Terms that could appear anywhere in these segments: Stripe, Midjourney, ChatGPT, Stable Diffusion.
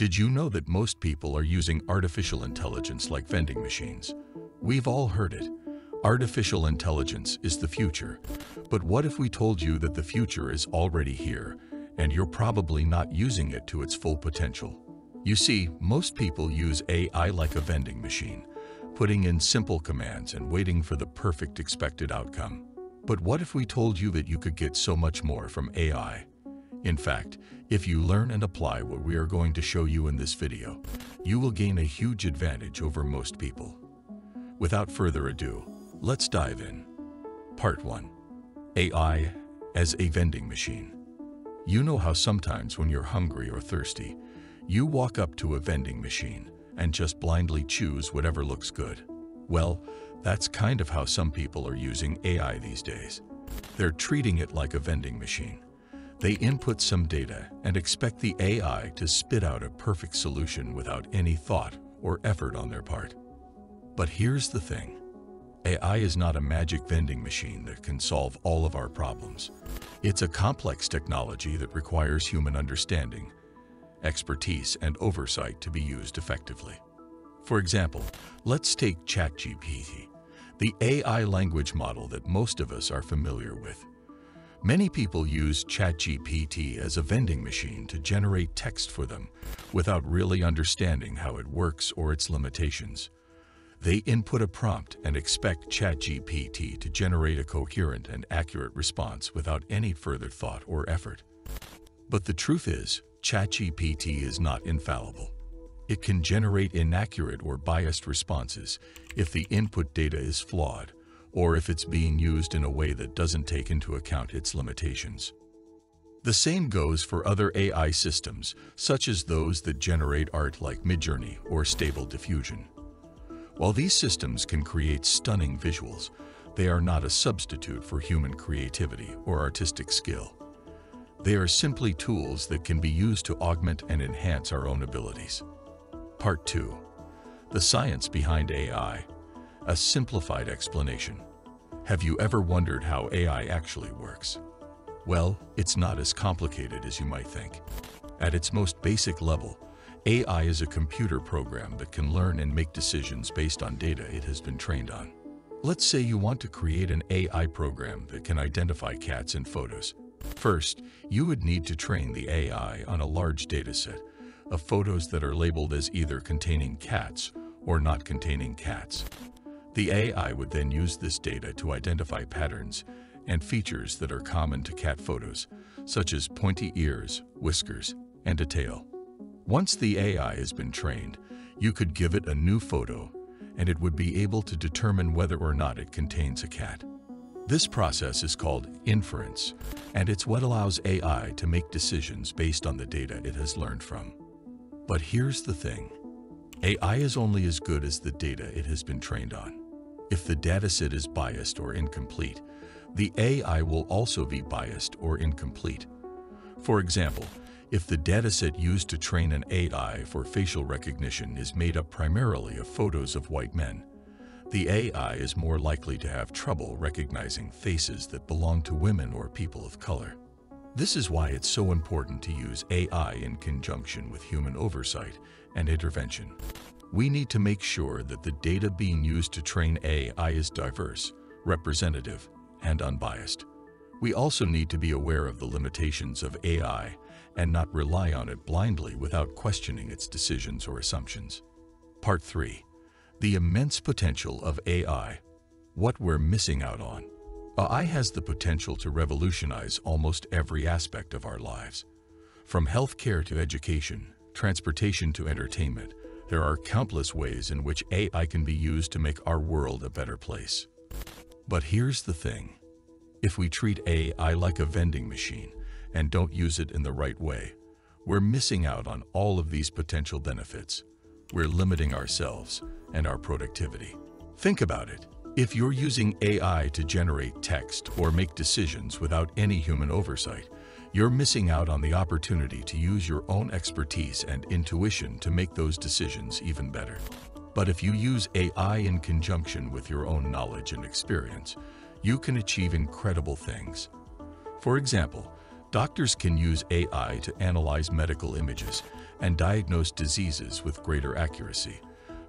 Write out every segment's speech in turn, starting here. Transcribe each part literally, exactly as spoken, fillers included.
Did you know that most people are using artificial intelligence like vending machines? We've all heard it. Artificial intelligence is the future. But what if we told you that the future is already here, and you're probably not using it to its full potential? You see, most people use A I like a vending machine, putting in simple commands and waiting for the perfect expected outcome. But what if we told you that you could get so much more from A I? In fact, if you learn and apply what we are going to show you in this video, you will gain a huge advantage over most people. Without further ado, let's dive in. Part one. A I as a vending machine. You know how sometimes when you're hungry or thirsty, you walk up to a vending machine and just blindly choose whatever looks good? Well, that's kind of how some people are using A I these days. They're treating it like a vending machine. They input some data and expect the A I to spit out a perfect solution without any thought or effort on their part. But here's the thing. A I is not a magic vending machine that can solve all of our problems. It's a complex technology that requires human understanding, expertise, and oversight to be used effectively. For example, let's take ChatGPT, the A I language model that most of us are familiar with. Many people use ChatGPT as a vending machine to generate text for them without really understanding how it works or its limitations. They input a prompt and expect ChatGPT to generate a coherent and accurate response without any further thought or effort. But the truth is, ChatGPT is not infallible. It can generate inaccurate or biased responses if the input data is flawed, or if it's being used in a way that doesn't take into account its limitations. The same goes for other A I systems, such as those that generate art like Midjourney or Stable Diffusion. While these systems can create stunning visuals, they are not a substitute for human creativity or artistic skill. They are simply tools that can be used to augment and enhance our own abilities. Part two. The science behind A I. A simplified explanation. Have you ever wondered how A I actually works? Well, it's not as complicated as you might think. At its most basic level, A I is a computer program that can learn and make decisions based on data it has been trained on. Let's say you want to create an A I program that can identify cats in photos. First, you would need to train the A I on a large dataset of photos that are labeled as either containing cats or not containing cats. The A I would then use this data to identify patterns and features that are common to cat photos, such as pointy ears, whiskers, and a tail. Once the A I has been trained, you could give it a new photo, and it would be able to determine whether or not it contains a cat. This process is called inference, and it's what allows A I to make decisions based on the data it has learned from. But here's the thing. A I is only as good as the data it has been trained on. If the dataset is biased or incomplete, the A I will also be biased or incomplete. For example, if the dataset used to train an A I for facial recognition is made up primarily of photos of white men, the A I is more likely to have trouble recognizing faces that belong to women or people of color. This is why it's so important to use A I in conjunction with human oversight and intervention. We need to make sure that the data being used to train A I is diverse, representative, and unbiased. We also need to be aware of the limitations of A I and not rely on it blindly without questioning its decisions or assumptions. Part three. The immense potential of A I. What we're missing out on. A I has the potential to revolutionize almost every aspect of our lives. From healthcare to education, transportation to entertainment, there are countless ways in which A I can be used to make our world a better place. But here's the thing. If we treat A I like a vending machine and don't use it in the right way, we're missing out on all of these potential benefits. We're limiting ourselves and our productivity. Think about it. If you're using A I to generate text or make decisions without any human oversight, you're missing out on the opportunity to use your own expertise and intuition to make those decisions even better. But if you use A I in conjunction with your own knowledge and experience, you can achieve incredible things. For example, doctors can use A I to analyze medical images and diagnose diseases with greater accuracy,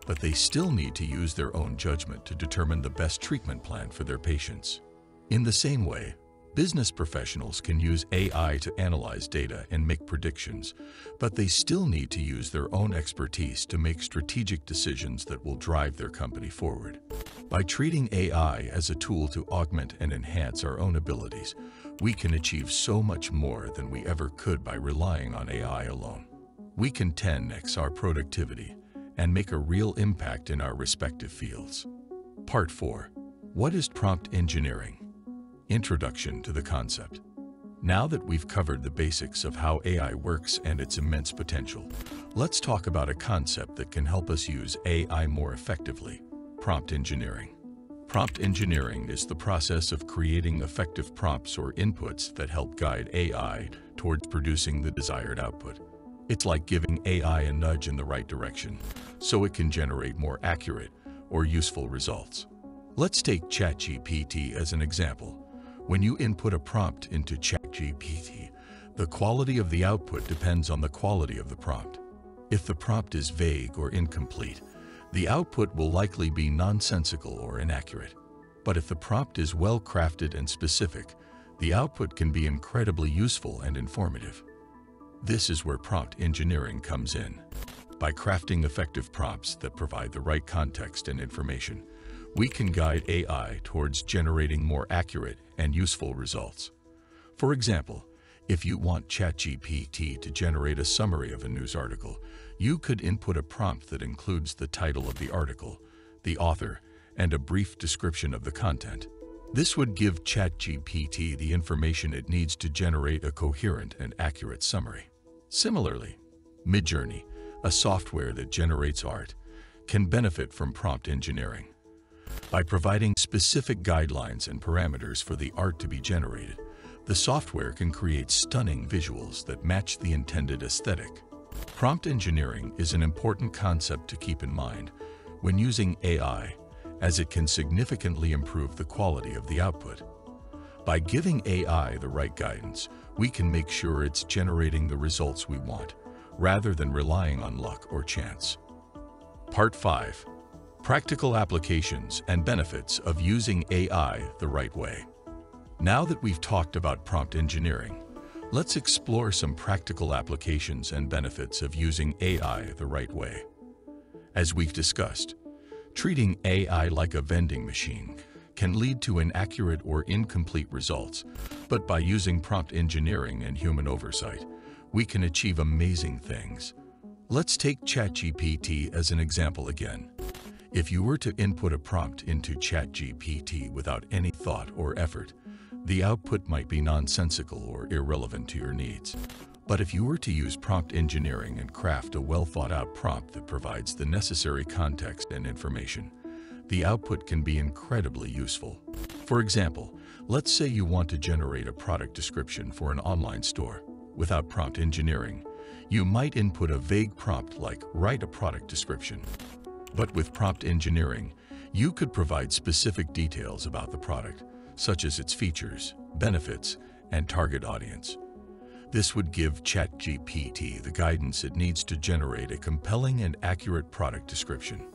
but they still need to use their own judgment to determine the best treatment plan for their patients. In the same way, business professionals can use A I to analyze data and make predictions, but they still need to use their own expertise to make strategic decisions that will drive their company forward. By treating A I as a tool to augment and enhance our own abilities, we can achieve so much more than we ever could by relying on A I alone. We can ten X our productivity and make a real impact in our respective fields. Part four. What is prompt engineering? Introduction to the concept. Now that we've covered the basics of how A I works and its immense potential, let's talk about a concept that can help us use A I more effectively: prompt engineering. Prompt engineering is the process of creating effective prompts or inputs that help guide A I towards producing the desired output. It's like giving A I a nudge in the right direction, so it can generate more accurate or useful results. Let's take ChatGPT as an example. When you input a prompt into ChatGPT, the quality of the output depends on the quality of the prompt. If the prompt is vague or incomplete, the output will likely be nonsensical or inaccurate. But if the prompt is well-crafted and specific, the output can be incredibly useful and informative. This is where prompt engineering comes in. By crafting effective prompts that provide the right context and information, we can guide A I towards generating more accurate and useful results. For example, if you want ChatGPT to generate a summary of a news article, you could input a prompt that includes the title of the article, the author, and a brief description of the content. This would give ChatGPT the information it needs to generate a coherent and accurate summary. Similarly, Midjourney, a software that generates art, can benefit from prompt engineering. By providing specific guidelines and parameters for the art to be generated, the software can create stunning visuals that match the intended aesthetic. Prompt engineering is an important concept to keep in mind when using A I, as it can significantly improve the quality of the output. By giving A I the right guidance, we can make sure it's generating the results we want, rather than relying on luck or chance. Part five. Practical applications and benefits of using A I the right way. Now that we've talked about prompt engineering, let's explore some practical applications and benefits of using A I the right way. As we've discussed, treating A I like a vending machine can lead to inaccurate or incomplete results, but by using prompt engineering and human oversight, we can achieve amazing things. Let's take ChatGPT as an example again. If you were to input a prompt into ChatGPT without any thought or effort, the output might be nonsensical or irrelevant to your needs. But if you were to use prompt engineering and craft a well-thought-out prompt that provides the necessary context and information, the output can be incredibly useful. For example, let's say you want to generate a product description for an online store. Without prompt engineering, you might input a vague prompt like, "Write a product description." But with prompt engineering, you could provide specific details about the product, such as its features, benefits, and target audience. This would give ChatGPT the guidance it needs to generate a compelling and accurate product description.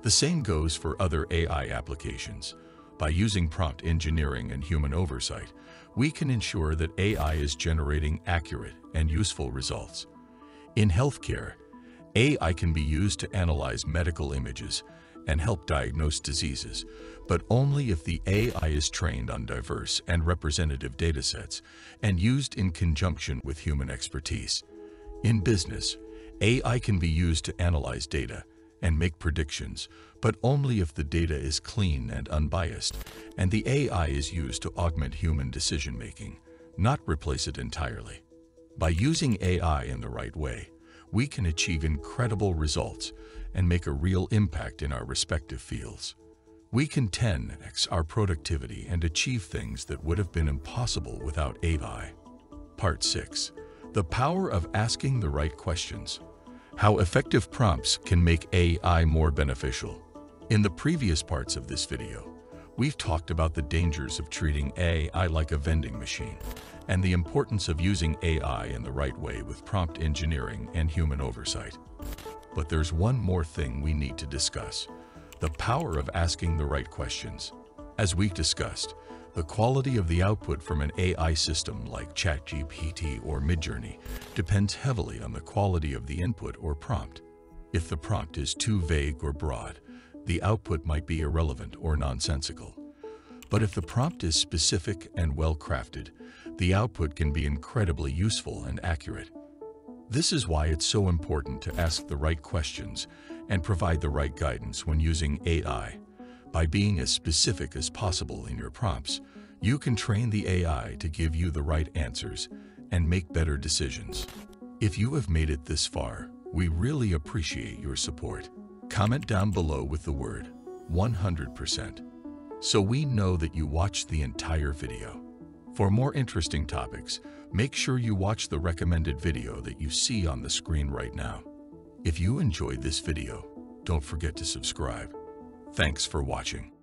The same goes for other A I applications. By using prompt engineering and human oversight, we can ensure that A I is generating accurate and useful results. In healthcare, A I can be used to analyze medical images and help diagnose diseases, but only if the A I is trained on diverse and representative datasets and used in conjunction with human expertise. In business, A I can be used to analyze data and make predictions, but only if the data is clean and unbiased, and the A I is used to augment human decision-making, not replace it entirely. By using A I in the right way, we can achieve incredible results and make a real impact in our respective fields. We can ten X our productivity and achieve things that would have been impossible without A I. Part six. The power of asking the right questions. How effective prompts can make A I more beneficial. In the previous parts of this video, We've talked about the dangers of treating A I like a vending machine and the importance of using A I in the right way with prompt engineering and human oversight. But there's one more thing we need to discuss: the power of asking the right questions. As we discussed, the quality of the output from an A I system like ChatGPT or Midjourney depends heavily on the quality of the input or prompt. If the prompt is too vague or broad, the output might be irrelevant or nonsensical. But if the prompt is specific and well-crafted, the output can be incredibly useful and accurate. This is why it's so important to ask the right questions and provide the right guidance when using A I. By being as specific as possible in your prompts, you can train the A I to give you the right answers and make better decisions. If you have made it this far, we really appreciate your support. Comment down below with the word one hundred percent so we know that you watched the entire video. For more interesting topics, make sure you watch the recommended video that you see on the screen right now. If you enjoyed this video, don't forget to subscribe. Thanks for watching.